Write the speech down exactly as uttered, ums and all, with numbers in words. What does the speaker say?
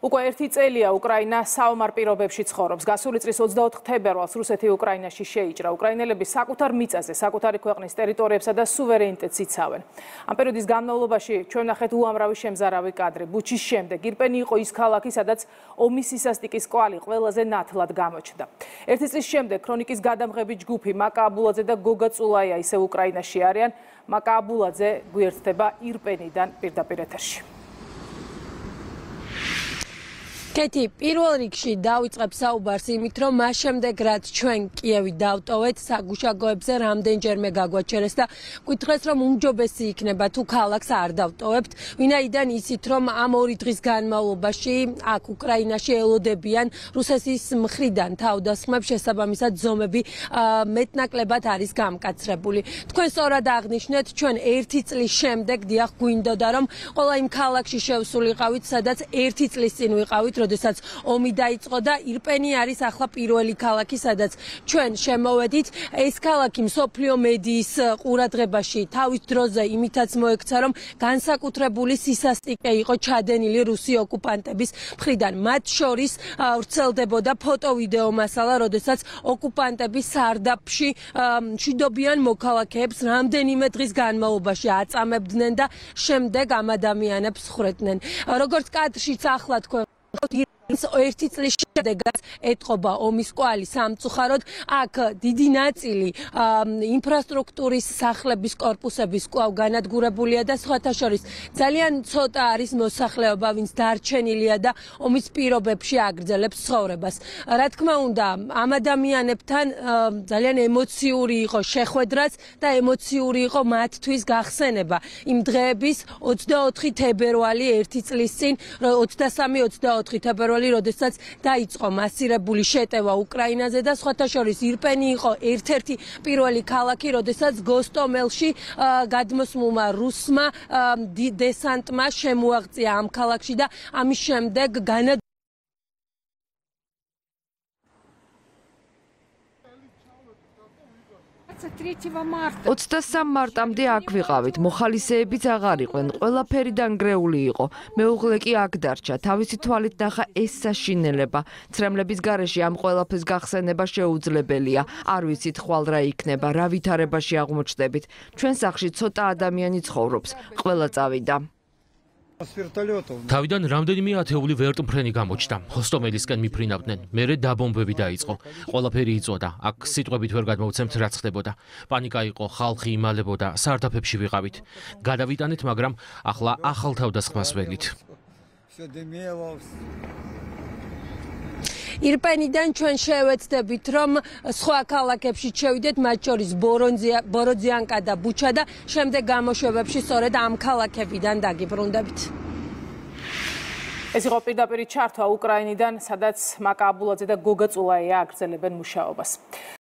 Უკვე ერთი წელია უკრაინა საომარ პირობებში ცხოვრობს. Გასული წლის ოცდაოთხ თებერვალს რუსეთი უკრაინაში შეიჭრა. უკრაინელები საკუთარ მიწაზე, საკუთარი ქვეყნის ტერიტორიებსა და სუვერენიტეტს იცავენ. ამ პერიოდის განმავლობაში ჩვენ ნახეთ უამრავი შემზარავი კადრი. ბუჩის შემდეგ ირპენი იყო ის ქალაქი, სადაც ომის სისასტიკის კვალი ყველაზე ნათლად გამოჩნდა. ერთი წლის შემდეგ ქრონიკის გადამღები ჯგუფი მაკა აბულაძე და გოგა წულაია ისევ უკრაინაში არიან. მაკა აბულაძე გვერდდება ირპენიდან პირდაპირ ეთერში. Кэти, პირველ რიგში დავიწყებ საუბარს იმით, რომ მას შემდეგ რაც ჩვენ კიევი დავტოვეთ, საგუშაგოებზე რამდენჯერმე გაგვაჩერეს და გითხრეს, რომ უმჯობესი იქნება თუ ქალაქს არ დავტოვებთ, ვინაიდან ისეთ, რომ ამ ორი დღის განმავლობაში აქ უკრაინაში ელოდებიან რუსეთის მხრიდან თავდასხმებს, შესაბამისად ზომები მეტნაკლებად არის გამკაცრებული. Თქვენ სწორად აღნიშნეთ, ჩვენ ერთი წლის შემდეგ დიახ გვინდოდა, რომ ყველა იმ ქალაქში შევსულიყავით, სადაც ერთი წლის წინ ვიყავით. Როდესაც ომი დაიწყო და ირპენი არის ახლა პირველი ქალაქი, სადაც ჩვენ შემოვედით. ეს ქალაქი მსოფლიო მედიის ყურადღებაში თავის დროზე იმითაც მოექცა, რომ განსაკუთრებული სისასტიკე იყო ჩადენილი რუსი ოკუპანტების მხრიდან. მათ შორის ვრცელდებოდა ფოტო-ვიდეო მასალა, როდესაც ოკუპანტები სარდაფში მშვიდობიან მოქალაქეებს რამდენიმე დღის განმავლობაში აწამებდნენ და შემდეგ ამ ადამიანებს ხვრეტდნენ. Როგორც კადრშიც ახლა თქვენ ერთი წლის შედეგად ეტყობა ომის კვალი სამწუხაროდ აქ დიდი ნაწილი ინფრასტრუქტურის სახლების корпуსების კვლავ განადგურებულია და სხვათა შორის ძალიან ცოტა არის მოსახლეობა, ვინც დარჩენილია და ომის პირობებში აგრძელებს ცხოვრებას. Რა თქმა უნდა, ამ ადამიანებთან ძალიან ემოციური იყო შეხვედრაც და ემოციური იყო მათთვის გახსენება იმ დღეების ოცდაოთხი თებერვალი ერთი წლის წინ ოცდასამი ოცდაოთხი თებერვალი როდესაც დაიწყო მასირებული შეტევა უკრაინაზე და სხვათა შორის ირპენი იყო ერთ-ერთი პირველი ქალაქი, როდესაც გოსტომელში გადმოსმულმა რუსმა დესანტმა შემოაღწია ამ ქალაქში და ამის შემდეგ განა ოცდასამი მარტამდე აქ ვიყავით, მოხალისეებიც აღარ იყვნენ, ყველაფერი დანგრეული იყო. მეუღლე კი აქ დარჩა, თავისი თვალით ნახა ეს საშინელება. ცრემლების გარეშე ამ ყველაფრის გახსენება შეუძლებელია. არ ვიცით ხვალ რა იქნება, რა ვითარებაში აღმოჩნდებით. ჩვენ სახლში ცოტა ადამიანი ცხოვრობს, ყველა წავიდა. Თავიდან რამდენიმე ათეული ვერტმფრენი გამოჩნდა. ჰოსტომელისკენ მიფრინავდნენ. მერე დაბომბები დაიწყო. ყველაფერი იწოდა. აქ სიტყვებით ვერ გადმოვცემთ რა ხდებოდა. პანიკა იყო, ხალხი იმალებოდა, სარდაფებში ვიყავით. გადავიტანეთ, მაგრამ ახლა ახალ თავდასხმას ველით. Ირპენიდან ჩვენ შევეცდებით, რომ სხვა ქალაქებშიც შევიდეთ, მათ შორის ბოროძიანკა და ბუჩა და შემდეგ გამოშვებებში სწორედ ამ ქალაქებიდან დაგიბრუნდებით. ეს იყო პირდაპირი ჩართვა უკრაინიდან, სადაც მაკა აბულაძე და გოგა წულაია აგრძელებენ მუშაობას.